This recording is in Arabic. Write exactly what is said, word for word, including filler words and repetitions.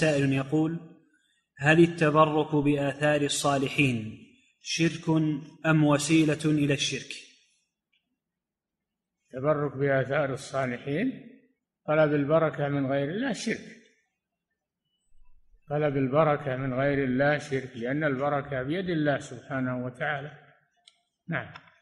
سائل يقول: هل التبرك بآثار الصالحين شرك أم وسيلة إلى الشرك؟ التبرك بآثار الصالحين طلب البركة من غير الله شرك، طلب البركة من غير الله شرك، لأن البركة بيد الله سبحانه وتعالى. نعم.